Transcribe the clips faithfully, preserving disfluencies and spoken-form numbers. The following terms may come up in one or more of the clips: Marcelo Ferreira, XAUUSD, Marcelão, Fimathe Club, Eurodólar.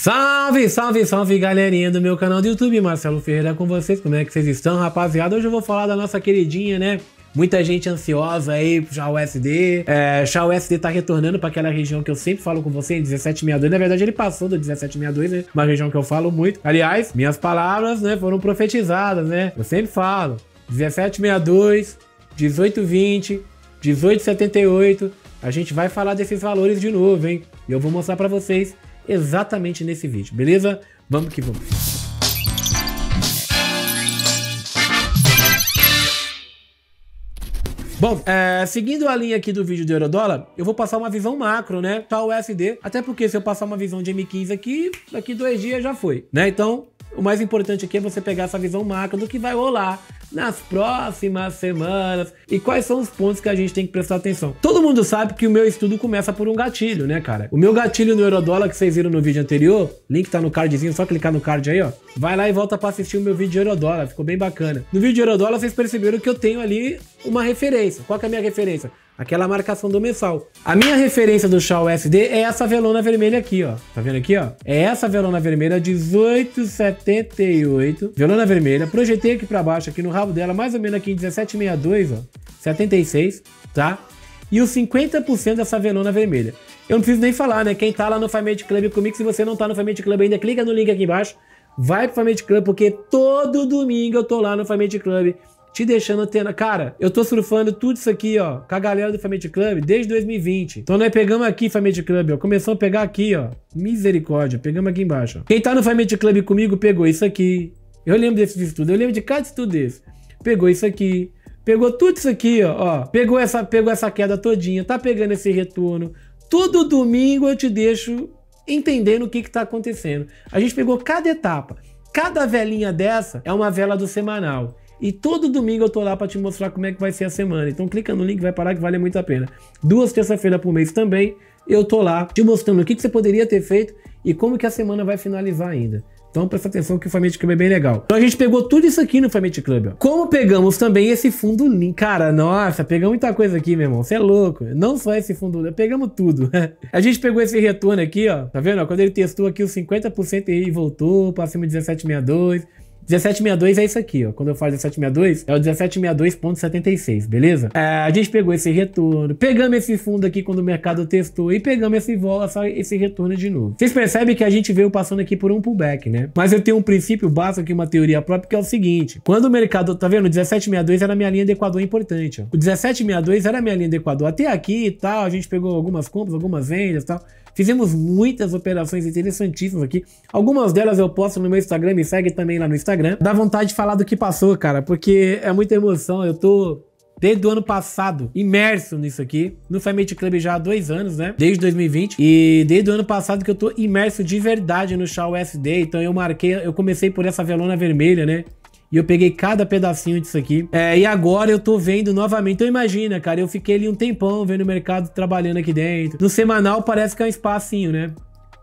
Salve, salve, salve galerinha do meu canal do YouTube, Marcelo Ferreira com vocês. Como é que vocês estão, rapaziada? Hoje eu vou falar da nossa queridinha, né? Muita gente ansiosa aí pro X A U U S D. É, X A U U S D tá retornando pra aquela região que eu sempre falo com vocês, dezessete sessenta e dois. Na verdade, ele passou do dezessete sessenta e dois, né? Uma região que eu falo muito. Aliás, minhas palavras, né, foram profetizadas, né? Eu sempre falo. dezessete sessenta e dois, dezoito vinte, dezoito setenta e oito. A gente vai falar desses valores de novo, hein? E eu vou mostrar pra vocês exatamente nesse vídeo, beleza? Vamos que vamos. Bom, é, seguindo a linha aqui do vídeo do Eurodólar, eu vou passar uma visão macro, né? Tá o U S D, até porque se eu passar uma visão de M quinze aqui, daqui dois dias já foi, né? Então, o mais importante aqui é você pegar essa visão macro do que vai rolar nas próximas semanas e quais são os pontos que a gente tem que prestar atenção. Todo mundo sabe que o meu estudo começa por um gatilho, né, cara? O meu gatilho no Eurodólar que vocês viram no vídeo anterior, link tá no cardzinho, só clicar no card aí, ó. Vai lá e volta pra assistir o meu vídeo de Eurodólar, ficou bem bacana. No vídeo de Eurodólar vocês perceberam que eu tenho ali uma referência. Qual que é a minha referência? Aquela marcação do mensal. A minha referência do X A U U S D é essa velona vermelha aqui, ó. Tá vendo aqui, ó? É essa velona vermelha, dezoito setenta e oito. Velona vermelha. Projetei aqui pra baixo, aqui no rabo dela, mais ou menos aqui em dezessete sessenta e dois, ó. setenta e seis, tá? E os cinquenta por cento dessa velona vermelha. Eu não preciso nem falar, né? Quem tá lá no Fimathe Club comigo, se você não tá no Fimathe Club ainda, clica no link aqui embaixo. Vai pro Fimathe Club, porque todo domingo eu tô lá no Fimathe Club. Te deixando antena. Cara, eu tô surfando tudo isso aqui, ó, com a galera do Fimathe Club desde dois mil e vinte. Então nós pegamos aqui, Fimathe Club, ó. Começamos a pegar aqui, ó. Misericórdia. Pegamos aqui embaixo, ó. Quem tá no Fimathe Club comigo pegou isso aqui. Eu lembro desse estudo. Eu lembro de cada estudo desse. Pegou isso aqui. Pegou tudo isso aqui, ó. ó. Pegou, essa, pegou essa queda todinha. Tá pegando esse retorno. Todo domingo eu te deixo entendendo o que que tá acontecendo. A gente pegou cada etapa. Cada velinha dessa é uma vela do semanal. E todo domingo eu tô lá pra te mostrar como é que vai ser a semana. Então clica no link, vai parar que vale muito a pena. Duas terça-feiras por mês também eu tô lá te mostrando o que que você poderia ter feito e como que a semana vai finalizar ainda. Então presta atenção que o Fimathe Club é bem legal. Então a gente pegou tudo isso aqui no Fimathe Club, ó. Como pegamos também esse fundo Lean. Cara, nossa, pegamos muita coisa aqui, meu irmão. Você é louco. Não só esse fundo Lean, pegamos tudo. A gente pegou esse retorno aqui, ó. Tá vendo? Quando ele testou aqui os cinquenta por cento e voltou pra cima de dezessete sessenta e dois. dezessete sessenta e dois é isso aqui, ó. Quando eu falo dezessete sessenta e dois, é o dezessete sessenta e dois ponto setenta e seis, beleza? É, a gente pegou esse retorno, pegamos esse fundo aqui quando o mercado testou e pegamos esse vol, esse retorno de novo. Vocês percebem que a gente veio passando aqui por um pullback, né? Mas eu tenho um princípio básico aqui, uma teoria própria, que é o seguinte. Quando o mercado, tá vendo? O dezessete sessenta e dois era a minha linha de Equador importante, ó. O dezessete sessenta e dois era a minha linha de Equador. Até aqui e tal, a gente pegou algumas compras, algumas vendas e tal. Fizemos muitas operações interessantíssimas aqui. Algumas delas eu posto no meu Instagram, me segue também lá no Instagram. Dá vontade de falar do que passou, cara, porque é muita emoção. Eu tô desde o ano passado imerso nisso aqui, no Fimathe Club já há dois anos, né? Desde dois mil e vinte. E desde o ano passado que eu tô imerso de verdade no X A U U S D. Então eu marquei, eu comecei por essa velona vermelha, né? E eu peguei cada pedacinho disso aqui. É, e agora eu tô vendo novamente. Então imagina, cara, eu fiquei ali um tempão vendo o mercado trabalhando aqui dentro. No semanal parece que é um espacinho, né?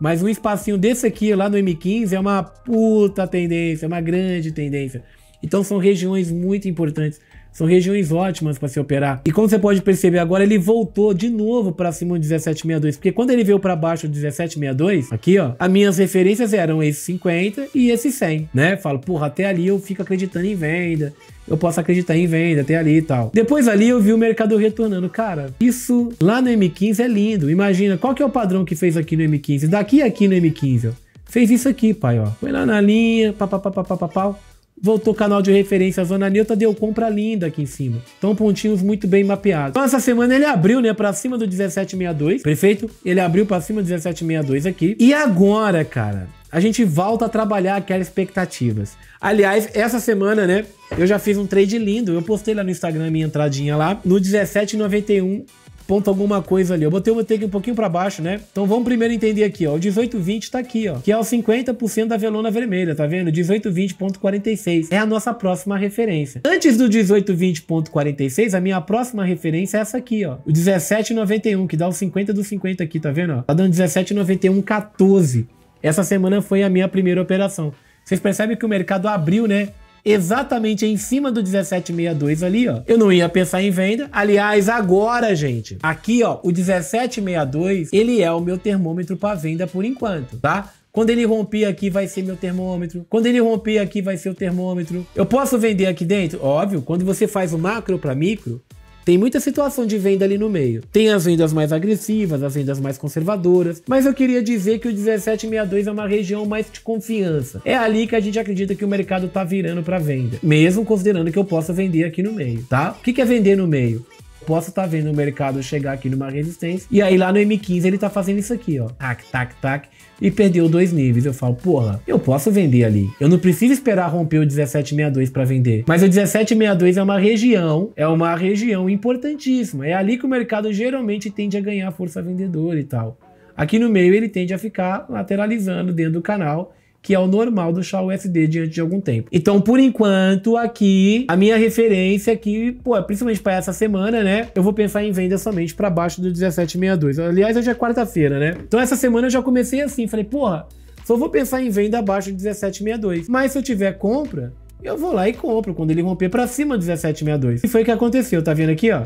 Mas um espacinho desse aqui, lá no M quinze, é uma puta tendência, uma grande tendência. Então são regiões muito importantes, são regiões ótimas para se operar. E como você pode perceber agora, ele voltou de novo para cima do dezessete sessenta e dois, porque quando ele veio para baixo do dezessete sessenta e dois, aqui ó, as minhas referências eram esse cinquenta e esse cem, né? Falo, porra, até ali eu fico acreditando em venda, eu posso acreditar em venda até ali e tal. Depois ali eu vi o mercado retornando. Cara, isso lá no M quinze é lindo. Imagina, qual que é o padrão que fez aqui no M quinze? Daqui a aqui no M quinze, ó. Fez isso aqui, pai, ó. Foi lá na linha, papapapapapau. Voltou o canal de referência, a zona neutra, deu compra linda aqui em cima. Então pontinhos muito bem mapeados. Então essa semana ele abriu, né, pra cima do dezessete sessenta e dois, perfeito? Ele abriu pra cima do dezessete sessenta e dois aqui. E agora, cara, a gente volta a trabalhar aquelas expectativas. Aliás, essa semana, né, eu já fiz um trade lindo. Eu postei lá no Instagram minha entradinha lá, no dezessete noventa e um, ponto alguma coisa ali. Eu botei o meu take um pouquinho pra baixo, né? Então vamos primeiro entender aqui, ó. O dezoito vinte tá aqui, ó. Que é o cinquenta por cento da velona vermelha, tá vendo? dezoito vinte ponto quarenta e seis. É a nossa próxima referência. Antes do dezoito vinte ponto quarenta e seis, a minha próxima referência é essa aqui, ó. O dezessete noventa e um, que dá o cinquenta do cinquenta aqui, tá vendo? Ó? Tá dando dezessete noventa e um, quatorze. Essa semana foi a minha primeira operação. Vocês percebem que o mercado abriu, né? Exatamente em cima do dezessete sessenta e dois ali, ó. Eu não ia pensar em venda. Aliás, agora, gente, aqui, ó, o dezessete sessenta e dois, ele é o meu termômetro para venda por enquanto, tá? Quando ele romper aqui vai ser meu termômetro. Quando ele romper aqui vai ser o termômetro. Eu posso vender aqui dentro? Óbvio, quando você faz o macro para micro, tem muita situação de venda ali no meio. Tem as vendas mais agressivas, as vendas mais conservadoras. Mas eu queria dizer que o dezessete sessenta e dois é uma região mais de confiança. É ali que a gente acredita que o mercado tá virando para venda. Mesmo considerando que eu possa vender aqui no meio, tá? O que é vender no meio? Posso estar tá vendo o mercado chegar aqui numa resistência. E aí lá no M quinze ele tá fazendo isso aqui, ó. Tac, tac, tac. E perdeu dois níveis. Eu falo, porra, eu posso vender ali. Eu não preciso esperar romper o dezessete sessenta e dois para vender. Mas o dezessete sessenta e dois é uma região, é uma região importantíssima. É ali que o mercado geralmente tende a ganhar força vendedora e tal. Aqui no meio ele tende a ficar lateralizando dentro do canal, que é o normal do X A U U S D diante de algum tempo. Então, por enquanto, aqui, a minha referência aqui, pô, principalmente para essa semana, né? Eu vou pensar em venda somente para baixo do dezessete sessenta e dois. Aliás, hoje é quarta-feira, né? Então, essa semana eu já comecei assim, falei, porra, só vou pensar em venda abaixo do dezessete sessenta e dois. Mas se eu tiver compra, eu vou lá e compro quando ele romper para cima do dezessete sessenta e dois. E foi o que aconteceu, tá vendo aqui, ó?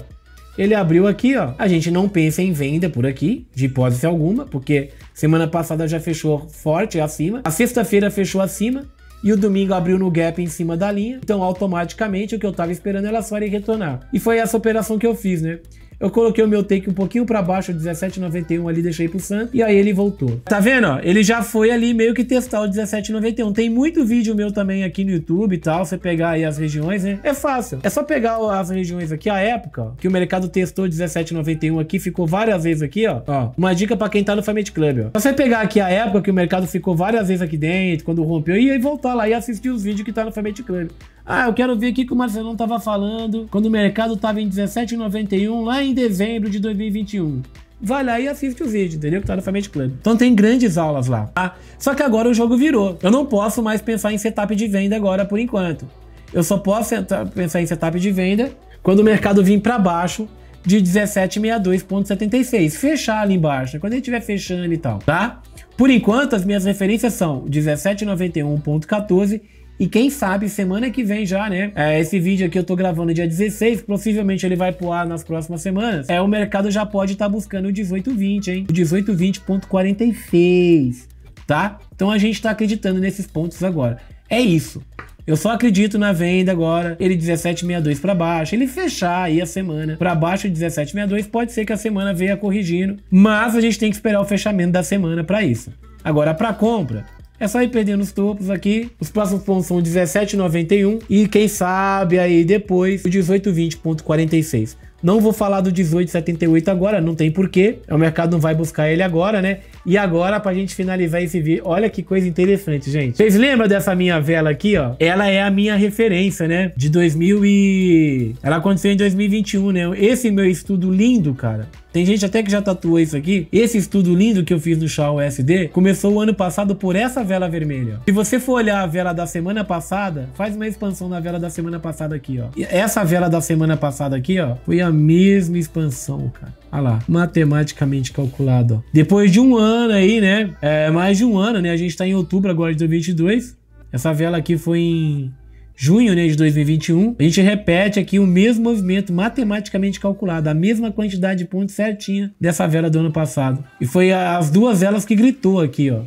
Ele abriu aqui, ó. A gente não pensa em venda por aqui, de hipótese alguma, porque semana passada já fechou forte acima. A sexta-feira fechou acima e o domingo abriu no gap em cima da linha. Então, automaticamente, o que eu tava esperando era só ele retornar. E foi essa operação que eu fiz, né? Eu coloquei o meu take um pouquinho para baixo, dezessete noventa e um ali, deixei pro santo. E aí ele voltou. Tá vendo, ó? Ele já foi ali meio que testar o dezessete noventa e um. Tem muito vídeo meu também aqui no YouTube e tal. Você pegar aí as regiões, né? É fácil. É só pegar as regiões aqui, a época, ó, que o mercado testou dezessete noventa e um aqui, ficou várias vezes aqui, ó. Ó, uma dica para quem tá no Fimathe Club, ó. Só você pegar aqui a época que o mercado ficou várias vezes aqui dentro, quando rompeu, e aí voltar lá e assistir os vídeos que tá no Fimathe Club. Ah, eu quero ver aqui que o Marcelão tava falando quando o mercado tava em dezessete noventa e um lá em dezembro de dois mil e vinte e um. Vai lá e assiste o vídeo, entendeu? Que tá no Fimathe Club. Então tem grandes aulas lá, tá? Só que agora o jogo virou. Eu não posso mais pensar em setup de venda agora por enquanto. Eu só posso pensar em setup de venda quando o mercado vir para baixo de dezessete sessenta e dois ponto setenta e seis. Fechar ali embaixo, quando ele estiver fechando e tal, tá? Por enquanto as minhas referências são dezessete noventa e um ponto quatorze. E quem sabe, semana que vem já, né? É, esse vídeo aqui eu tô gravando dia dezesseis, possivelmente ele vai pro ar nas próximas semanas. É, o mercado já pode estar tá buscando o dezoito vinte, hein? O dezoito vinte ponto quarenta e seis, tá? Então a gente tá acreditando nesses pontos agora. É isso. Eu só acredito na venda agora, ele dezessete sessenta e dois para baixo, ele fechar aí a semana para baixo de dezessete sessenta e dois, pode ser que a semana venha corrigindo, mas a gente tem que esperar o fechamento da semana para isso. Agora, para compra, é só ir perdendo os topos aqui. Os próximos pontos são dezessete noventa e um e quem sabe aí depois o dezoito vinte ponto quarenta e seis. Não vou falar do dezoito setenta e oito agora, não tem porquê. O mercado não vai buscar ele agora, né? E agora, pra gente finalizar esse vídeo, olha que coisa interessante, gente. Vocês lembram dessa minha vela aqui, ó? Ela é a minha referência, né? De dois mil e... Ela aconteceu em dois mil e vinte e um, né? Esse meu estudo lindo, cara. Tem gente até que já tatuou isso aqui. Esse estudo lindo que eu fiz no X A U U S D começou o ano passado por essa vela vermelha. Se você for olhar a vela da semana passada, faz uma expansão na vela da semana passada aqui, ó. E essa vela da semana passada aqui, ó, foi a mesma expansão, cara. Olha lá, matematicamente calculado, ó. Depois de um ano aí, né? É, mais de um ano, né? A gente tá em outubro agora de dois mil e vinte e dois. Essa vela aqui foi em... junho, né, de dois mil e vinte e um, a gente repete aqui o mesmo movimento matematicamente calculado, a mesma quantidade de pontos certinha dessa vela do ano passado. E foi as duas velas que gritou aqui, ó.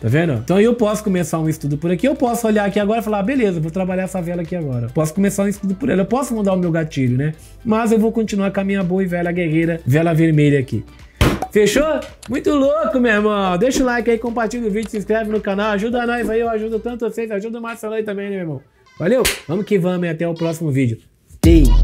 Tá vendo? Então eu posso começar um estudo por aqui, eu posso olhar aqui agora e falar, ah, beleza, vou trabalhar essa vela aqui agora. Posso começar um estudo por ela, eu posso mudar o meu gatilho, né? Mas eu vou continuar com a minha boa e velha guerreira, vela vermelha aqui. Fechou? Muito louco, meu irmão. Deixa o like aí, compartilha o vídeo, se inscreve no canal, ajuda nós aí, eu ajudo tanto vocês, ajuda o Marcelão aí também, né, meu irmão? Valeu, vamos que vamos e até o próximo vídeo. Tchau!